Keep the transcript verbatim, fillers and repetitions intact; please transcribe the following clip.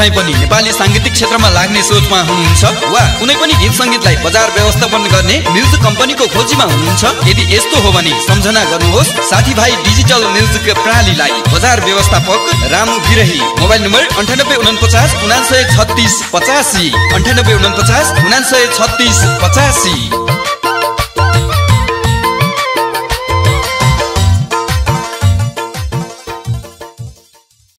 तपाईं पनि नेपाली सांगीतिक क्षेत्रमा लाग्ने सोचमा हुनुहुन्छ वा कुनै पनि गीत संगीतलाई बजार व्यवस्थापन गर्ने म्युजिक कम्पनीको खोजीमा हुनुहुन्छ? यदि यस्तो हो भने सम्झना गर्नुहोस् साथीभाइ डिजिटल म्युजिक प्रणालीलाई। बजार व्यवस्थापक रामु गिरही, मोबाइल नम्बर अन्ठानब्बे उनन्पचास उनान्सय छत्तिस पचासी अन्ठानब्बे उनन्पचास उनान्सय छत्तिस पचासी।